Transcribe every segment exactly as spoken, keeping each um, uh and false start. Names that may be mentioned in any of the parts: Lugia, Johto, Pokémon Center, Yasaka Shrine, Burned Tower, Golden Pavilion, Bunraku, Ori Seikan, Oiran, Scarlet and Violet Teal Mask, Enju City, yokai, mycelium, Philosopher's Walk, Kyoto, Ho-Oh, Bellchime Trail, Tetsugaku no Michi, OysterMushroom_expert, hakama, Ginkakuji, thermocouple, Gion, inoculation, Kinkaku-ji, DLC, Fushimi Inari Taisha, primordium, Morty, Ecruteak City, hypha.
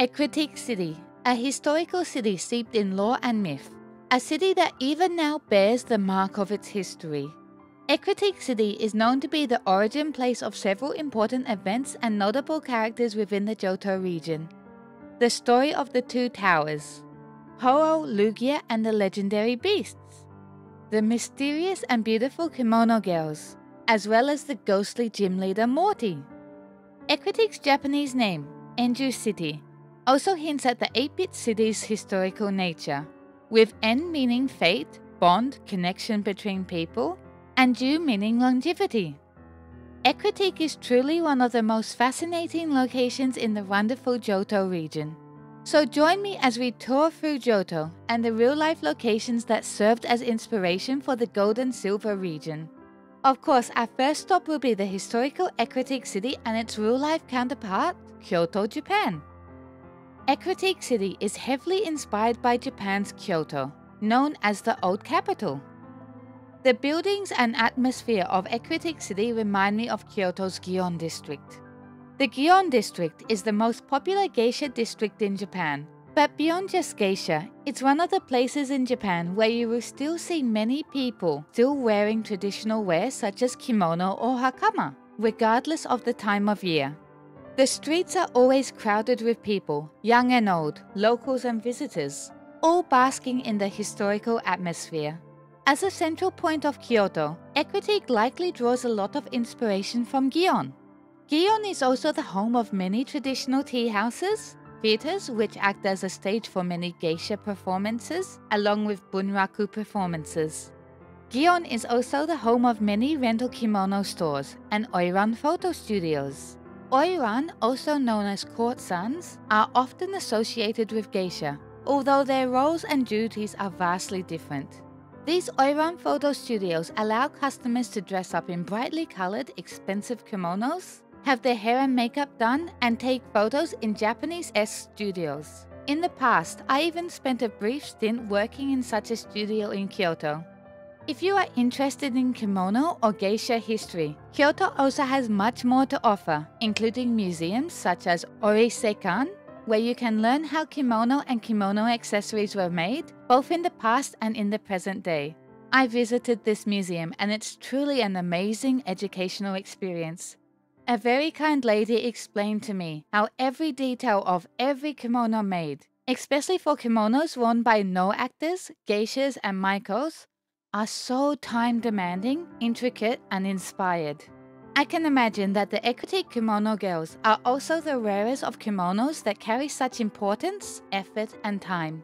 Ecruteak City, a historical city steeped in lore and myth, a city that even now bears the mark of its history. Ecruteak City is known to be the origin place of several important events and notable characters within the Johto region. The story of the two towers, Ho-Oh, Lugia and the legendary beasts, the mysterious and beautiful kimono girls, as well as the ghostly gym leader Morty. Ecruteak's Japanese name, Enju City, also hints at the eight bit city's historical nature, with En meaning fate, bond, connection between people, and Ju meaning longevity. Ecruteak is truly one of the most fascinating locations in the wonderful Johto region. So join me as we tour through Johto and the real-life locations that served as inspiration for the Gold and Silver region. Of course, our first stop will be the historical Ecruteak City and its real-life counterpart, Kyoto, Japan. Ecruteak City is heavily inspired by Japan's Kyoto, known as the Old Capital. The buildings and atmosphere of Ecruteak City remind me of Kyoto's Gion district. The Gion district is the most popular geisha district in Japan, but beyond just geisha, it's one of the places in Japan where you will still see many people still wearing traditional wear such as kimono or hakama, regardless of the time of year. The streets are always crowded with people, young and old, locals and visitors, all basking in the historical atmosphere. As a central point of Kyoto, Ecruteak likely draws a lot of inspiration from Gion. Gion is also the home of many traditional tea houses, theatres which act as a stage for many geisha performances, along with bunraku performances. Gion is also the home of many rental kimono stores and Oiran photo studios. Oiran, also known as court sons, are often associated with geisha, although their roles and duties are vastly different. These Oiran photo studios allow customers to dress up in brightly colored, expensive kimonos, have their hair and makeup done, and take photos in Japanese-esque studios. In the past, I even spent a brief stint working in such a studio in Kyoto. If you are interested in kimono or geisha history, Kyoto also has much more to offer, including museums such as Ori Seikan, where you can learn how kimono and kimono accessories were made, both in the past and in the present day. I visited this museum and it's truly an amazing educational experience. A very kind lady explained to me how every detail of every kimono made, especially for kimonos worn by no actors, geishas and maikos, are so time-demanding, intricate, and inspired. I can imagine that the Ecruteak kimono girls are also the rarest of kimonos that carry such importance, effort, and time.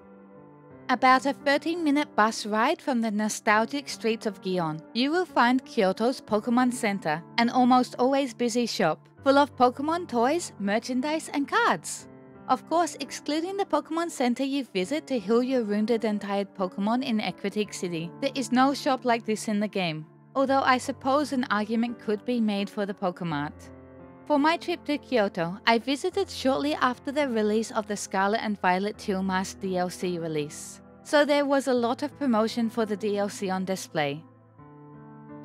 About a thirteen minute bus ride from the nostalgic streets of Gion, you will find Kyoto's Pokemon Center, an almost always busy shop, full of Pokemon toys, merchandise, and cards. Of course, excluding the Pokemon Center you visit to heal your wounded and tired Pokemon in Ecruteak City, there is no shop like this in the game, although I suppose an argument could be made for the Pokemon Mart. For my trip to Kyoto, I visited shortly after the release of the Scarlet and Violet Teal Mask D L C release, so there was a lot of promotion for the D L C on display.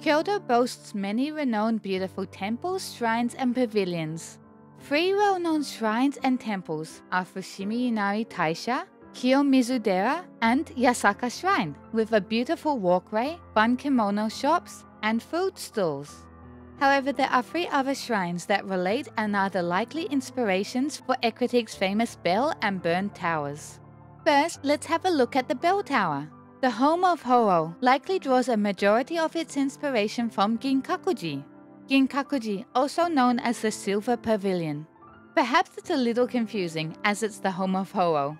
Kyoto boasts many renowned beautiful temples, shrines and pavilions. Three well-known shrines and temples are Fushimi Inari Taisha, Kiyomizudera and Yasaka Shrine, with a beautiful walkway, fun kimono shops and food stalls. However, there are three other shrines that relate and are the likely inspirations for Ecruteak's famous Bell and Burned Towers. First, let's have a look at the Bell Tower. The home of Ho-Oh likely draws a majority of its inspiration from Ginkakuji. Ginkakuji, also known as the Silver Pavilion. Perhaps it's a little confusing as it's the home of Ho-Oh.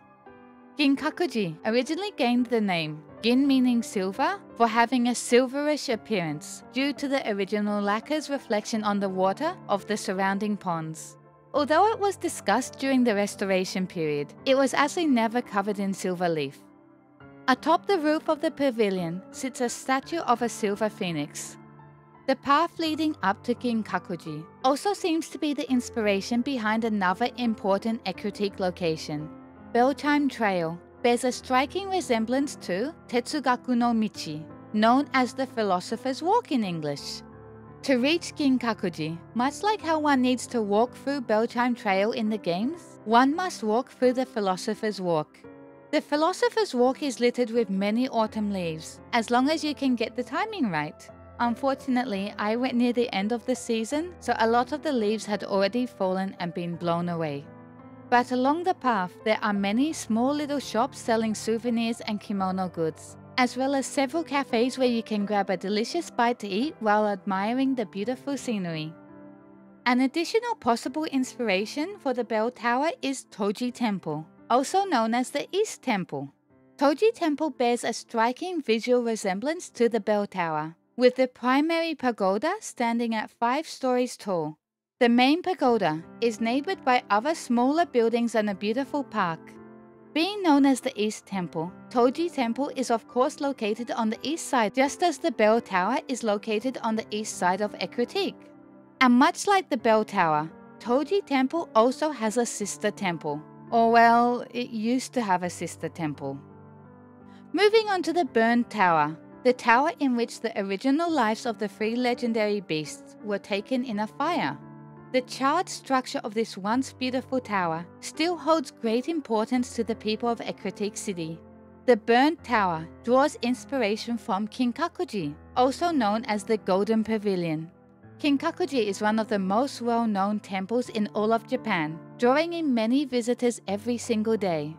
Kinkaku-ji originally gained the name, Gin meaning silver, for having a silverish appearance due to the original lacquer's reflection on the water of the surrounding ponds. Although it was discussed during the restoration period, it was actually never covered in silver leaf. Atop the roof of the pavilion sits a statue of a silver phoenix. The path leading up to Kinkaku-ji also seems to be the inspiration behind another important Ecruteak location. Bellchime Trail bears a striking resemblance to Tetsugaku no Michi, known as the Philosopher's Walk in English. To reach Ginkakuji, much like how one needs to walk through Bellchime Trail in the games, one must walk through the Philosopher's Walk. The Philosopher's Walk is littered with many autumn leaves, as long as you can get the timing right. Unfortunately, I went near the end of the season, so a lot of the leaves had already fallen and been blown away. But along the path, there are many small little shops selling souvenirs and kimono goods, as well as several cafes where you can grab a delicious bite to eat while admiring the beautiful scenery. An additional possible inspiration for the bell tower is Toji Temple, also known as the East Temple. Toji Temple bears a striking visual resemblance to the bell tower, with the primary pagoda standing at five stories tall. The main pagoda is neighbored by other smaller buildings and a beautiful park. Being known as the East Temple, Toji Temple is of course located on the east side, just as the bell tower is located on the east side of Ecruteak. And much like the bell tower, Toji Temple also has a sister temple. Or well, it used to have a sister temple. Moving on to the Burned Tower, the tower in which the original lives of the three legendary beasts were taken in a fire. The charred structure of this once beautiful tower still holds great importance to the people of Ecruteak City. The Burned Tower draws inspiration from Kinkaku-ji, also known as the Golden Pavilion. Kinkaku-ji is one of the most well-known temples in all of Japan, drawing in many visitors every single day.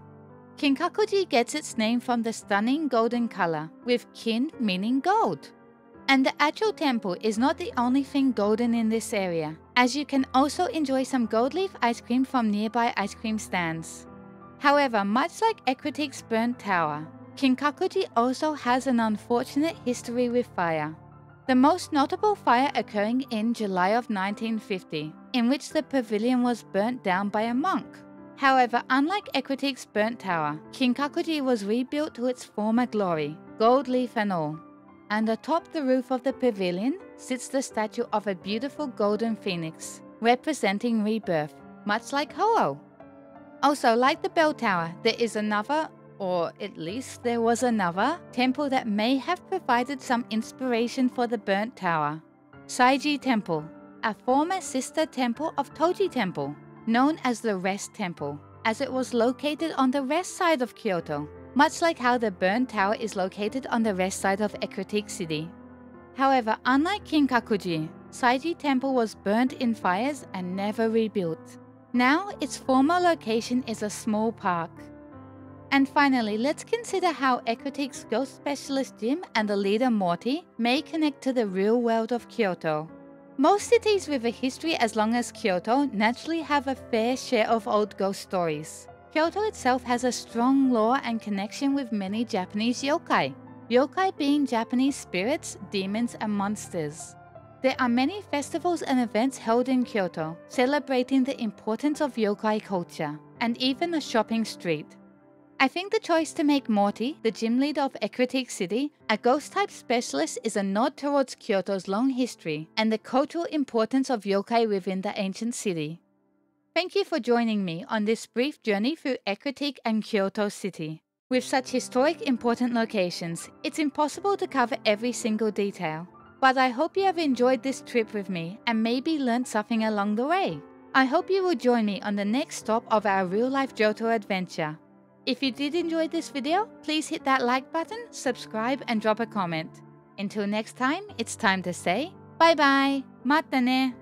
Kinkaku-ji gets its name from the stunning golden color, with kin meaning gold. And the actual temple is not the only thing golden in this area, as you can also enjoy some gold leaf ice cream from nearby ice cream stands. However, much like Ecruteak's Burned Tower, Kinkaku-ji also has an unfortunate history with fire. The most notable fire occurring in July of nineteen fifty, in which the pavilion was burnt down by a monk. However, unlike Ecruteak's Burnt Tower, Kinkaku-ji was rebuilt to its former glory, gold leaf and all. And atop the roof of the pavilion sits the statue of a beautiful golden phoenix, representing rebirth, much like Ho-Oh. Also, like the bell tower, there is another, or at least there was another, temple that may have provided some inspiration for the Burnt Tower. Saiji Temple, a former sister temple of Toji Temple, known as the Rest Temple, as it was located on the west side of Kyoto, much like how the Burned Tower is located on the west side of Ecruteak City. However, unlike Kinkaku-ji, Saiji Temple was burnt in fires and never rebuilt. Now, its former location is a small park. And finally, let's consider how Ecruteak's Ghost Specialist Gym and the leader Morty may connect to the real world of Kyoto. Most cities with a history as long as Kyoto naturally have a fair share of old ghost stories. Kyoto itself has a strong lore and connection with many Japanese yokai, yokai being Japanese spirits, demons and monsters. There are many festivals and events held in Kyoto, celebrating the importance of yokai culture, and even a shopping street. I think the choice to make Morty, the gym leader of Ecruteak City, a ghost-type specialist is a nod towards Kyoto's long history and the cultural importance of yokai within the ancient city. Thank you for joining me on this brief journey through Ecruteak and Kyoto City. With such historic important locations, it's impossible to cover every single detail. But I hope you have enjoyed this trip with me and maybe learned something along the way. I hope you will join me on the next stop of our real-life Johto adventure. If you did enjoy this video, please hit that like button, subscribe and drop a comment. Until next time, it's time to say bye bye, mata ne.